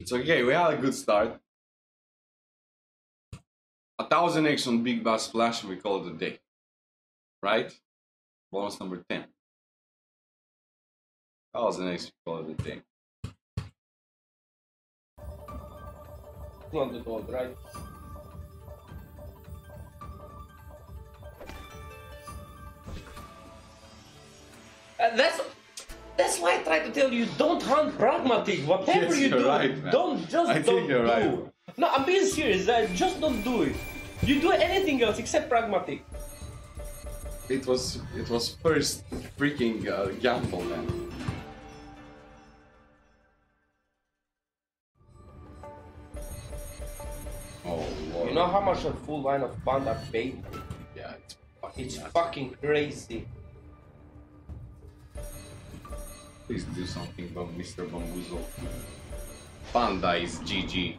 It's okay, we had a good start. 1000x on Big Bass Splash and we call it a day. Right? Bonus number 10. 1000x, we call it a day. Not at all, right? That's why I try to tell you, don't hunt Pragmatic. Whatever yes, you do, right, don't just I don't do. Right. No, I'm being serious. Just don't do it. You do anything else except Pragmatic. It was first freaking gamble, man. Oh Lord. You know how much a full line of Panda paid? Yeah, it's fucking crazy. Please do something about Mr. Bamboozle. Panda is GG.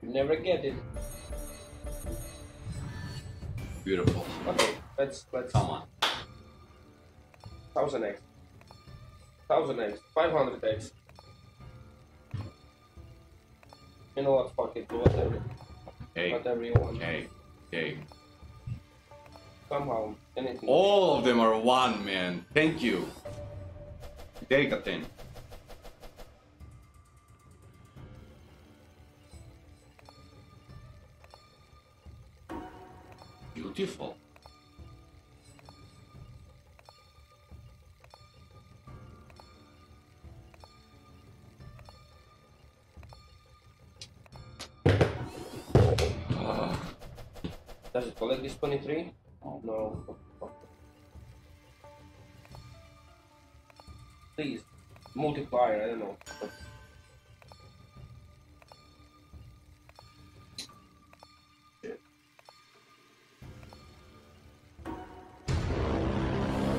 You never get it. Beautiful. Okay, let's come on. 1000x. 1000x. 500x. You know what? Fuck it. Do whatever. Okay. Whatever you want. Okay. Okay. Somehow, anything. All of them are one, man. Thank you. Take a 10. Beautiful. Does it collect this 23? Oh no. Please, multiplier, I don't know.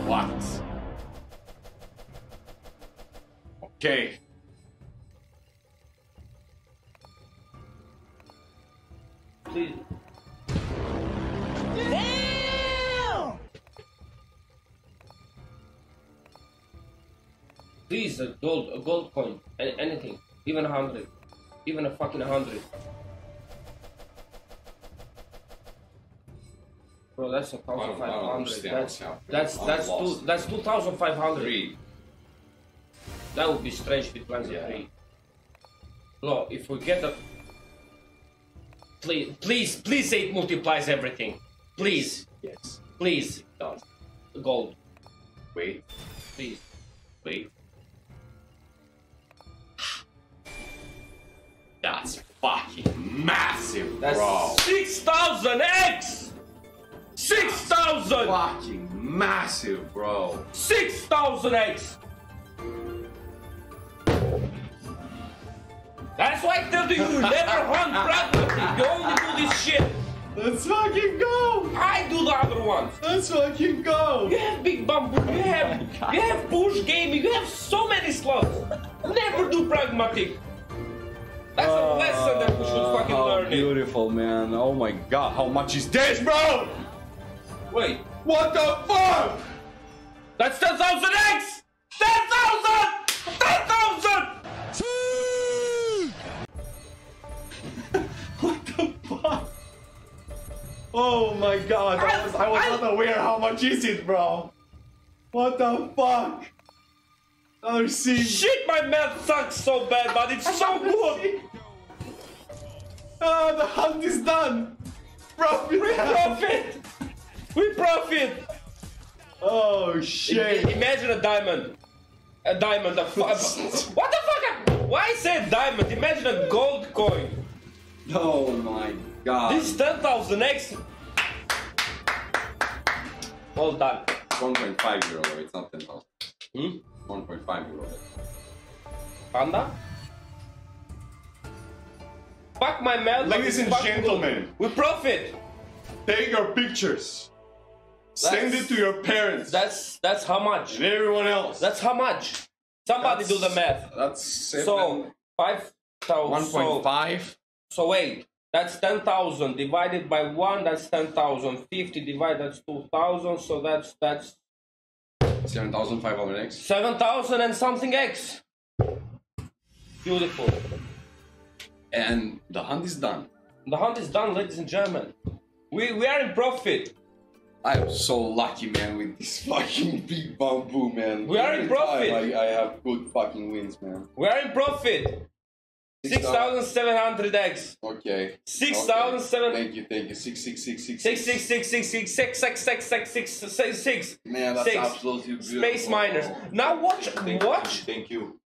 What? Okay. Please. Please, a gold coin, anything, even 100, even a fucking 100. Bro, that's 1,500. That's 2,500. That would be strange with lines of 3. No, if we get a, please say it multiplies everything. Please. Yes. Please. It does. Gold. Wait. Please. Wait. That's fucking massive, that's bro. 6,000x! 6,000! Fucking massive, bro. 6,000x! That's why I tell you, you never hunt Pragmatic. You only do this shit. Let's fucking go! I do the other ones. Let's fucking go! You have Big Bamboo, you have Push Gaming, you have so many slots. Never do Pragmatic. That's a lesson that we should fucking learn. Beautiful, man. Oh my god, how much is this, bro? Wait. What the fuck? That's 10,000x! 10,000! 10,000! What the fuck? Oh my god, I was not aware how much is it, bro. What the fuck? Another C. Shit, my math sucks so bad, but it's so good. Ah, the hunt is done. Profit. We profit. We profit. Oh shit! Imagine a diamond. A diamond. What the fuck? Why I said diamond? Imagine a gold coin. Oh my god! This 10,000x. Well done. 1.5 euro. It's not 10,000. Hmm. 1.5 euro. Panda? Fuck my mouth. Ladies and gentlemen, we profit. Take your pictures. Send it to your parents. That's how much. And everyone else. That's how much. Somebody do the math. That's seven. So 5,000. 1.5. So wait, that's 10,000 divided by 1. That's 10,000. 50 divided. That's 2,000. So that's. 7,500x. 7,000 and something x. Beautiful. And the hunt is done. The hunt is done, ladies and gentlemen. We are in profit. I'm so lucky, man, with this fucking Big Bamboo, man. We are in profit. I have good fucking wins, man. We are in profit. 6,700x. Okay. 6,700. Thank you, thank you. 6666666666666. Man, that's absolutely beautiful. Space Miners. Now watch. Thank you.